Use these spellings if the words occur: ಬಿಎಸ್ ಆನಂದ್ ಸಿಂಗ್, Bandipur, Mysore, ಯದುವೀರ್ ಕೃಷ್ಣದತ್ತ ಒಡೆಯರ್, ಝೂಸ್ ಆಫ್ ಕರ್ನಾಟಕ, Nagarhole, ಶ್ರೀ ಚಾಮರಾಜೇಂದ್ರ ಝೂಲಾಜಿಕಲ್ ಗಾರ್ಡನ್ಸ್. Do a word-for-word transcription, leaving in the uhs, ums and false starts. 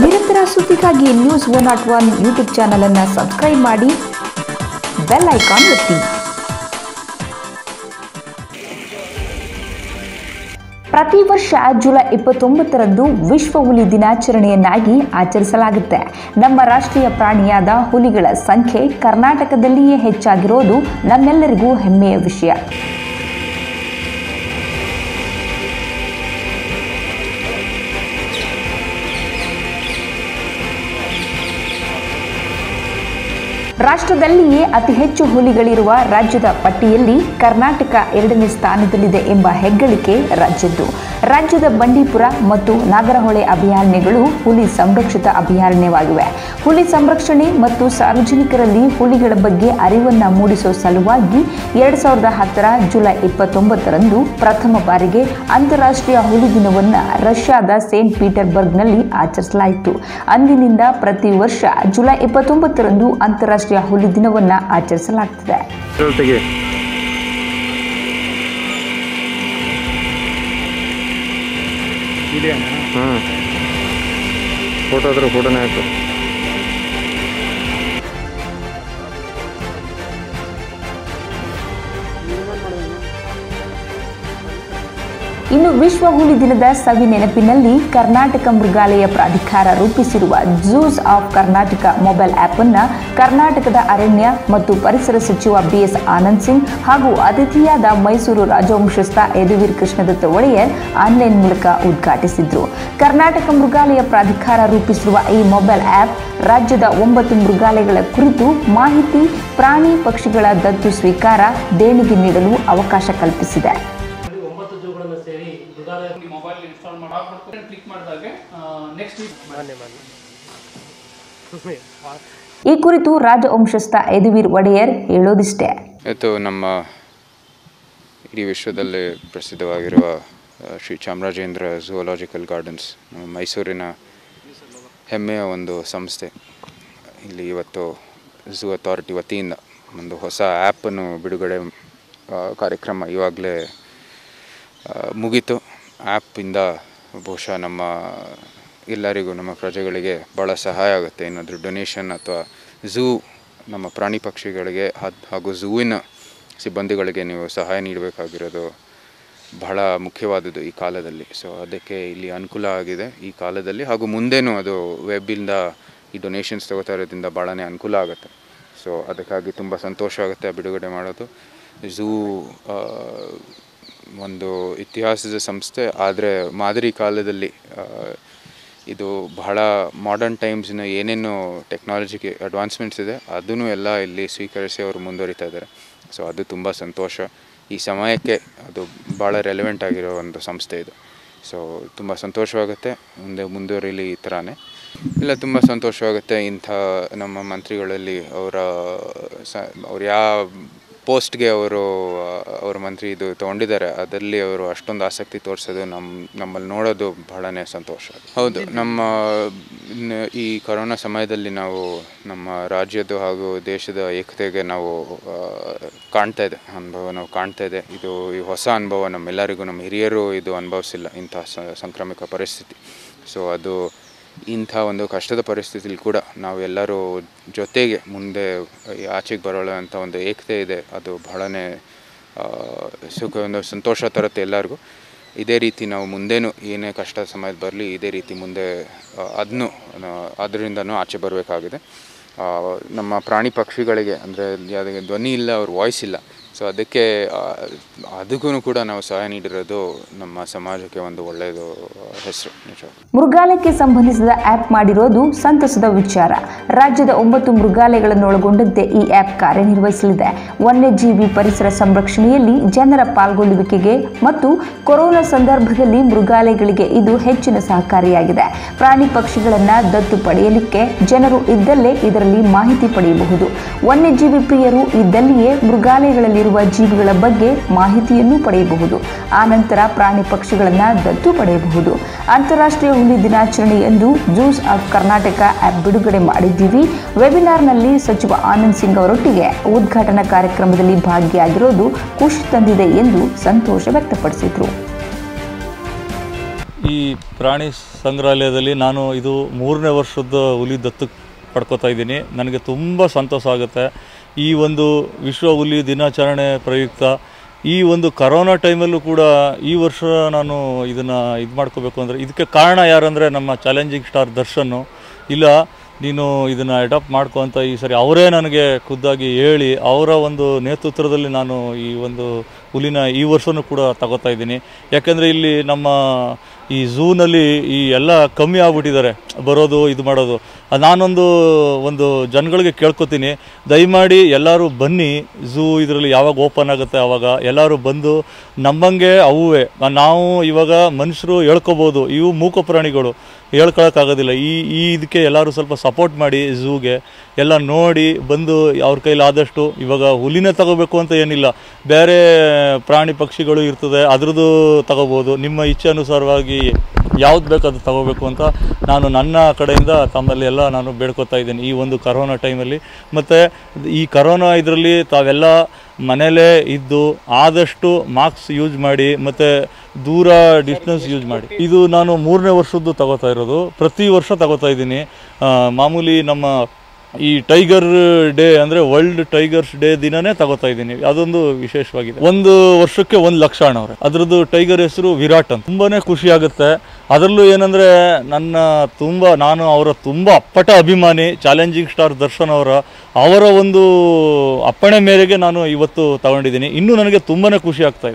ನಿರಂತರ ಸುದ್ದಿಗಾಗಿ ನ್ಯೂಸ್ ಒಂದು ನಾಲ್ಕು ಒಂದು ಯೂಟ್ಯೂಬ್ ಚಾನೆಲ್ ಅನ್ನು ಸಬ್ಸ್ಕ್ರೈಬ್ ಮಾಡಿ ಬೆಲ್ ಐಕಾನ್ ಒತ್ತಿ. ಪ್ರತಿ ವರ್ಷ ಜುಲೈ ಇಪ್ಪತ್ತೊಂಬತ್ತರಂದು ವಿಶ್ವ ಹುಲಿ ದಿನಾಚರಣೆಯನ್ನಾಗಿ ಆಚರಿಸಲಾಗುತ್ತೆ. ನಮ್ಮ ರಾಷ್ಟ್ರೀಯ ಪ್ರಾಣಿಯಾದ ಹುಲಿಗಳ ಸಂಖ್ಯೆ ಕರ್ನಾಟಕದಲ್ಲಿಯೇ ಹೆಚ್ಚಾಗಿರೋದು ನಮ್ಮೆಲ್ಲರಿಗೂ ಹೆಮ್ಮೆಯ ವಿಷಯ. ರಾಷ್ಟ್ರದಲ್ಲಿಯೇ ಅತಿ ಹೆಚ್ಚು ಹುಲಿಗಳಿರುವ ರಾಜ್ಯದ ಪಟ್ಟಿಯಲ್ಲಿ ಕರ್ನಾಟಕ ಎರಡನೇ ಸ್ಥಾನದಲ್ಲಿದೆ ಎಂಬ ಹೆಗ್ಗಳಿಕೆ ರಾಜ್ಯದ್ದು. ರಾಜ್ಯದ ಬಂಡೀಪುರ ಮತ್ತು ನಾಗರಹೊಳೆ ಅಭಯಾರಣ್ಯಗಳು ಹುಲಿ ಸಂರಕ್ಷಿತ ಅಭಯಾರಣ್ಯವಾಗಿವೆ. ಹುಲಿ ಸಂರಕ್ಷಣೆ ಮತ್ತು ಸಾರ್ವಜನಿಕರಲ್ಲಿ ಹುಲಿಗಳ ಬಗ್ಗೆ ಅರಿವನ್ನು ಮೂಡಿಸುವ ಸಲುವಾಗಿ ಎರಡು ಸಾವಿರದ ಹತ್ತರ ಜುಲೈ ಇಪ್ಪತ್ತೊಂಬತ್ತರಂದು ಪ್ರಥಮ ಬಾರಿಗೆ ಅಂತಾರಾಷ್ಟ್ರೀಯ ಹುಲಿ ದಿನವನ್ನು ರಷ್ಯಾದ ಸೇಂಟ್ ಪೀಟರ್ಬರ್ಗ್ನಲ್ಲಿ ಆಚರಿಸಲಾಯಿತು. ಅಂದಿನಿಂದ ಪ್ರತಿ ವರ್ಷ ಜುಲೈ ಇಪ್ಪತ್ತೊಂಬತ್ತರಂದು ಅಂತಾರಾಷ್ಟ್ರೀಯ ಹುಲಿ ದಿನವನ್ನು ಆಚರಿಸಲಾಗುತ್ತದೆ. ಇನ್ನು ವಿಶ್ವ ಹುಲಿ ದಿನದ ಸವಿ ನೆನಪಿನಲ್ಲಿ ಕರ್ನಾಟಕ ಮೃಗಾಲಯ ಪ್ರಾಧಿಕಾರ ರೂಪಿಸಿರುವ ಝೂಸ್ ಆಫ್ ಕರ್ನಾಟಕ mobile app ಅನ್ನು ಕರ್ನಾಟಕದ ಅರಣ್ಯ ಮತ್ತು ಪರಿಸರ ಸಚಿವ ಬಿಎಸ್ ಆನಂದ್ ಸಿಂಗ್ ಹಾಗೂ ಅತಿಥಿಯಾದ ಮೈಸೂರು ರಾಜವಂಶಸ್ಥ ಯದುವೀರ್ ಕೃಷ್ಣದತ್ತ ಒಡೆಯರ್ ಆನ್ಲೈನ್ ಮೂಲಕ ಉದ್ಘಾಟಿಸಿದ್ರು. ಕರ್ನಾಟಕ ಮೃಗಾಲಯ ಪ್ರಾಧಿಕಾರ ರೂಪಿಸಿರುವ ಈ ಮೊಬೈಲ್ ಆ್ಯಪ್ ರಾಜ್ಯದ ಒಂಬತ್ತು ಮೃಗಾಲಯಗಳ ಕುರಿತು ಮಾಹಿತಿ, ಪ್ರಾಣಿ ಪಕ್ಷಿಗಳ ದತ್ತು ಸ್ವೀಕಾರ, ದೇಣಿಗೆ ನೀಡಲು ಅವಕಾಶ ಕಲ್ಪಿಸಿದೆ. ಮೊಬೈಲ್ ಇನ್ಸ್ಟಾಲ್ ಮಾಡಿ ಕ್ಲಿಕ್ ಮಾಡಿದಾಗ ನೆಕ್ಸ್ಟ್ ಈ ಕುರಿತು ರಾಜವಂಶಸ್ಥ ಯದುವೀರ್ ಒಡೆಯರ್ ಹೇಳೋದಿಷ್ಟೇ. ಇದು ನಮ್ಮ ಇಡೀ ವಿಶ್ವದಲ್ಲಿ ಪ್ರಸಿದ್ಧವಾಗಿರುವ ಶ್ರೀ ಚಾಮರಾಜೇಂದ್ರ ಝೂಲಾಜಿಕಲ್ ಗಾರ್ಡನ್ಸ್, ನಮ್ಮ ಮೈಸೂರಿನ ಹೆಮ್ಮೆಯ ಒಂದು ಸಂಸ್ಥೆ. ಇಲ್ಲಿ ಇವತ್ತು ಝೂ ಅಥಾರಿಟಿ ವತಿಯಿಂದ ಒಂದು ಹೊಸ ಆ್ಯಪನ್ನು ಬಿಡುಗಡೆ ಕಾರ್ಯಕ್ರಮ ಇವಾಗಲೇ ಮುಗೀತು. ಆ್ಯಪಿಂದ ಬಹುಶಃ ನಮ್ಮ ಎಲ್ಲರಿಗೂ, ನಮ್ಮ ಪ್ರಜೆಗಳಿಗೆ ಭಾಳ ಸಹಾಯ ಆಗುತ್ತೆ. ಏನಾದರೂ ಡೊನೇಷನ್ ಅಥವಾ ಝೂ ನಮ್ಮ ಪ್ರಾಣಿ ಪಕ್ಷಿಗಳಿಗೆ ಹಾಗೂ ಝೂವಿನ ಸಿಬ್ಬಂದಿಗಳಿಗೆ ನೀವು ಸಹಾಯ ನೀಡಬೇಕಾಗಿರೋದು ಬಹಳ ಮುಖ್ಯವಾದದ್ದು ಈ ಕಾಲದಲ್ಲಿ. ಸೊ ಅದಕ್ಕೆ ಇಲ್ಲಿ ಅನುಕೂಲ ಆಗಿದೆ ಈ ಕಾಲದಲ್ಲಿ, ಹಾಗೂ ಮುಂದೇನೂ ಅದು ವೆಬ್ಬಿಂದ ಈ ಡೊನೇಷನ್ಸ್ ತೊಗೋತಾ ಇರೋದ್ರಿಂದ ಭಾಳ ಅನುಕೂಲ ಆಗುತ್ತೆ. ಸೊ ಅದಕ್ಕಾಗಿ ತುಂಬ ಸಂತೋಷ ಆಗುತ್ತೆ ಬಿಡುಗಡೆ ಮಾಡೋದು. ಝೂ ಒಂದು ಇತಿಹಾಸದ ಸಂಸ್ಥೆ, ಆದರೆ ಮಾದರಿ ಕಾಲದಲ್ಲಿ ಇದು ಬಹಳ ಮಾಡರ್ನ್ ಟೈಮ್ಸಿನ ಏನೇನು ಟೆಕ್ನಾಲಜಿಗೆ ಅಡ್ವಾನ್ಸ್ಮೆಂಟ್ಸ್ ಇದೆ ಅದನ್ನು ಎಲ್ಲ ಇಲ್ಲಿ ಸ್ವೀಕರಿಸಿ ಅವರು ಮುಂದುವರಿತಾ ಇದ್ದಾರೆ. ಸೊ ಅದು ತುಂಬ ಸಂತೋಷ. ಈ ಸಮಯಕ್ಕೆ ಅದು ಭಾಳ ರೆಲೆವೆಂಟ್ ಆಗಿರೋ ಒಂದು ಸಂಸ್ಥೆ ಇದು. ಸೊ ತುಂಬ ಸಂತೋಷವಾಗುತ್ತೆ ಮುಂದೆ ಮುಂದುವರಿಲಿ ಈ ಥರನೇ. ಇಲ್ಲ, ತುಂಬ ಸಂತೋಷವಾಗುತ್ತೆ ಇಂಥ ನಮ್ಮ ಮಂತ್ರಿಗಳಲ್ಲಿ ಅವರ ಸ ಅವ್ರು ಯಾವ ಪೋಸ್ಟ್ಗೆ ಅವರು ಅವ್ರ ಮಂತ್ರಿ ಇದು ತೊಗೊಂಡಿದ್ದಾರೆ ಅದರಲ್ಲಿ ಅವರು ಅಷ್ಟೊಂದು ಆಸಕ್ತಿ ತೋರಿಸೋದು ನಮ್ಮ ನಮ್ಮಲ್ಲಿ ನೋಡೋದು ಬಹಳನೇ ಸಂತೋಷ. ಹೌದು, ನಮ್ಮ ಈ ಕೊರೋನಾ ಸಮಯದಲ್ಲಿ ನಾವು ನಮ್ಮ ರಾಜ್ಯದ ಹಾಗೂ ದೇಶದ ಏಕತೆಗೆ ನಾವು ಕಾಣ್ತಾ ಇದೆ ಅನುಭವ ನಾವು ಕಾಣ್ತಾ ಇದೆ. ಇದು ಈ ಹೊಸ ಅನುಭವ ನಮ್ಮೆಲ್ಲರಿಗೂ, ನಮ್ಮ ಹಿರಿಯರು ಇದು ಅನುಭವಿಸಿಲ್ಲ ಇಂಥ ಸಾಂಕ್ರಾಮಿಕ ಪರಿಸ್ಥಿತಿ. ಸೊ ಅದು ಇಂಥ ಒಂದು ಕಷ್ಟದ ಪರಿಸ್ಥಿತಿಲಿ ಕೂಡ ನಾವೆಲ್ಲರೂ ಜೊತೆಗೆ ಮುಂದೆ ಆಚೆಗೆ ಬರೋಲ್ಲ ಅಂತ ಒಂದು ಏಕತೆ ಇದೆ. ಅದು ಬಹಳನೇ ಸುಖ, ಒಂದು ಸಂತೋಷ ತರುತ್ತೆ ಎಲ್ಲರಿಗೂ. ಇದೇ ರೀತಿ ನಾವು ಮುಂದೇನೂ ಏನೇ ಕಷ್ಟ ಸಮಯದ ಬರಲಿ ಇದೇ ರೀತಿ ಮುಂದೆ ಅದನ್ನು ಅದರಿಂದನೂ ಆಚೆ ಬರಬೇಕಾಗಿದೆ. ನಮ್ಮ ಪ್ರಾಣಿ ಪಕ್ಷಿಗಳಿಗೆ ಅಂದರೆ ಯಾವುದೇ ಧ್ವನಿ ಇಲ್ಲ, ಅವ್ರ ವಾಯ್ಸ್ ಇಲ್ಲ. ಸೊ ಅದಕ್ಕೆ ಅದಕ್ಕೂ ಕೂಡ ನಾವು ಸಹಾಯ ನೀಡಿರೋದು ನಮ್ಮ ಸಮಾಜಕ್ಕೆ ಒಂದು ಒಳ್ಳೆಯದು ಹೆಸರು. ಮೃಗಾಲಯಕ್ಕೆ ಸಂಬಂಧಿಸಿದ ಆ್ಯಪ್ ಮಾಡಿರೋದು ಸಂತಸದ ವಿಚಾರ. ರಾಜ್ಯದ ಒಂಬತ್ತು ಮೃಗಾಲಯಗಳನ್ನೊಳಗೊಂಡಂತೆ ಈ ಆ್ಯಪ್ ಕಾರ್ಯನಿರ್ವಹಿಸಲಿದೆ. ವನ್ಯಜೀವಿ ಪರಿಸರ ಸಂರಕ್ಷಣೆಯಲ್ಲಿ ಜನರ ಪಾಲ್ಗೊಳ್ಳುವಿಕೆಗೆ ಮತ್ತು ಕೊರೋನಾ ಸಂದರ್ಭದಲ್ಲಿ ಮೃಗಾಲಯಗಳಿಗೆ ಇದು ಹೆಚ್ಚಿನ ಸಹಕಾರಿಯಾಗಿದೆ. ಪ್ರಾಣಿ ಪಕ್ಷಿಗಳನ್ನು ದತ್ತು ಪಡೆಯಲಿಕ್ಕೆ ಜನರು ಇದ್ದಲ್ಲೇ ಇದರಲ್ಲಿ ಮಾಹಿತಿ ಪಡೆಯಬಹುದು. ವನ್ಯಜೀವಿ ಪ್ರಿಯರು ಇದ್ದಲ್ಲಿಯೇ ಮೃಗಾಲಯಗಳಲ್ಲಿ ಜೀವಿಗಳ ಬಗ್ಗೆ ಮಾಹಿತಿಯನ್ನು ಪಡೆಯಬಹುದು. ಆನಂತರ ಪ್ರಾಣಿ ಪಕ್ಷಿಗಳನ್ನು ದತ್ತು ಪಡೆಯಬಹುದು. ಅಂತಾರಾಷ್ಟ್ರೀಯ ಹುಲಿ ದಿನಾಚರಣೆಯಂದು ಝೂಸ್ ಆಫ್ ಕರ್ನಾಟಕ ಆ್ಯಪ್ ಬಿಡುಗಡೆ ಮಾಡಿದ್ದೀವಿ. ವೆಬಿನಾರ್ನಲ್ಲಿ ಸಚಿವ ಆನಂದ್ ಸಿಂಗ್ ಅವರೊಟ್ಟಿಗೆ ಉದ್ಘಾಟನಾ ಕಾರ್ಯಕ್ರಮದಲ್ಲಿ ಭಾಗಿಯಾಗಿರೋದು ಖುಷಿ ತಂದಿದೆ ಎಂದು ಸಂತೋಷ ವ್ಯಕ್ತಪಡಿಸಿದರು. ಈ ಪ್ರಾಣಿ ಸಂಗ್ರಹಾಲಯದಲ್ಲಿ ನಾನು ಇದು ಮೂರನೇ ವರ್ಷದ ಹುಲಿ ದತ್ತು ಪಡೆಕೊತಾ ಇದ್ದೀನಿ. ನನಗೆ ತುಂಬಾ ಸಂತೋಷ ಆಗುತ್ತೆ. ಈ ಒಂದು ವಿಶ್ವ ಹುಲಿ ದಿನಾಚರಣೆ ಪ್ರಯುಕ್ತ ಈ ಒಂದು ಕೊರೋನಾ ಟೈಮ್ ಅಲ್ಲೂ ಕೂಡ ಈ ವರ್ಷ ನಾನು ಇದನ್ನ ಇದು ಮಾಡ್ಕೋಬೇಕು ಅಂದ್ರೆ ಇದಕ್ಕೆ ಕಾರಣ ಯಾರು ಅಂದ್ರೆ ನಮ್ಮ ಚಾಲೆಂಜಿಂಗ್ ಸ್ಟಾರ್ ದರ್ಶನ್. ಇಲ್ಲ ನೀನು ಇದನ್ನ ಅಡಾಪ್ಟ್ ಮಾಡ್ಕೋ ಅಂತ ಈ ಸರಿ ಅವರೇ ನನಗೆ ಖುದ್ದಾಗಿ ಹೇಳಿ ಅವರ ಒಂದು ನೇತೃತ್ವದಲ್ಲಿ ನಾನು ಈ ಒಂದು ಹುಲಿನ ಈ ವರ್ಷನೂ ಕೂಡ ತಗೋತಾ ಇದ್ದೀನಿ. ಯಾಕೆಂದರೆ ಇಲ್ಲಿ ನಮ್ಮ ಈ ಝೂನಲ್ಲಿ ಈ ಎಲ್ಲ ಕಮ್ಮಿ ಆಗ್ಬಿಟ್ಟಿದ್ದಾರೆ ಬರೋದು ಇದು ಮಾಡೋದು. ನಾನೊಂದು ಒಂದು ಜನಗಳಿಗೆ ಕೇಳ್ಕೊತೀನಿ, ದಯಮಾಡಿ ಎಲ್ಲರೂ ಬನ್ನಿ, ಝೂ ಇದರಲ್ಲಿ ಯಾವಾಗ ಓಪನ್ ಆಗುತ್ತೆ ಆವಾಗ ಎಲ್ಲರೂ ಬಂದು ನಮ್ಮಂಗೆ ಅವೇ ನಾವು ಇವಾಗ ಮನುಷ್ಯರು ಹೇಳ್ಕೊಬೋದು, ಇವು ಮೂಕ ಪ್ರಾಣಿಗಳು, ಹೇಳ್ಕೊಳಕ್ಕಾಗೋದಿಲ್ಲ. ಈ ಈ ಇದಕ್ಕೆ ಎಲ್ಲರೂ ಸ್ವಲ್ಪ ಸಪೋರ್ಟ್ ಮಾಡಿ, ಝೂಗೆ ಎಲ್ಲ ನೋಡಿ ಬಂದು ಅವ್ರ ಕೈಲಾದಷ್ಟು. ಇವಾಗ ಹುಲಿನೇ ತಗೋಬೇಕು ಅಂತ ಏನಿಲ್ಲ, ಬೇರೆ ಪ್ರಾಣಿ ಪಕ್ಷಿಗಳು ಇರ್ತದೆ, ಅದರದ್ದು ತಗೋಬೋದು. ನಿಮ್ಮ ಇಚ್ಛೆ ಅನುಸಾರವಾಗಿ ಯಾವ್ದು ಬೇಕಾದ್ರೂ ತಗೋಬೇಕು ಅಂತ ನಾನು ನನ್ನ ಕಡೆಯಿಂದ ತಮ್ಮಲ್ಲಿ ಎಲ್ಲ ನಾನು ಬೇಡ್ಕೊತಾ ಇದ್ದೀನಿ ಈ ಒಂದು ಕರೋನಾ ಟೈಮಲ್ಲಿ. ಮತ್ತು ಈ ಕರೋನಾ ಇದರಲ್ಲಿ ತಾವೆಲ್ಲ ಮನೇಲೇ ಇದ್ದು ಆದಷ್ಟು ಮಾಸ್ಕ್ ಯೂಸ್ ಮಾಡಿ ಮತ್ತು ದೂರ ಡಿಸ್ಟೆನ್ಸ್ ಯೂಸ್ ಮಾಡಿ. ಇದು ನಾನು ಮೂರನೇ ವರ್ಷದ್ದು ತಗೋತಾ ಇರೋದು. ಪ್ರತಿ ವರ್ಷ ತಗೋತಾ ಇದ್ದೀನಿ. ಮಾಮೂಲಿ ನಮ್ಮ ಈ ಟೈಗರ್ ಡೇ ಅಂದರೆ ವರ್ಲ್ಡ್ ಟೈಗರ್ಸ್ ಡೇ ದಿನನೇ ತಗೋತಾ ಇದ್ದೀನಿ. ಅದೊಂದು ವಿಶೇಷವಾಗಿದೆ. ಒಂದು ವರ್ಷಕ್ಕೆ ಒಂದು ಲಕ್ಷ ಹಣ ಅವ್ರೆ. ಅದರದ್ದು ಟೈಗರ್ ಹೆಸರು ವಿರಾಟ್ ಅಂತ. ತುಂಬಾ ಖುಷಿ ಆಗುತ್ತೆ. ಅದರಲ್ಲೂ ಏನಂದರೆ ನನ್ನ ತುಂಬ ನಾನು ಅವರ ತುಂಬ ಅಪ್ಪಟ ಅಭಿಮಾನಿ ಚಾಲೆಂಜಿಂಗ್ ಸ್ಟಾರ್ ದರ್ಶನ್ ಅವರ ಅವರ ಒಂದು ಅಪ್ಪಣೆ ಮೇರೆಗೆ ನಾನು ಇವತ್ತು ತಗೊಂಡಿದ್ದೀನಿ. ಇನ್ನೂ ನನಗೆ ತುಂಬಾ ಖುಷಿ ಆಗ್ತಾಯಿದೆ.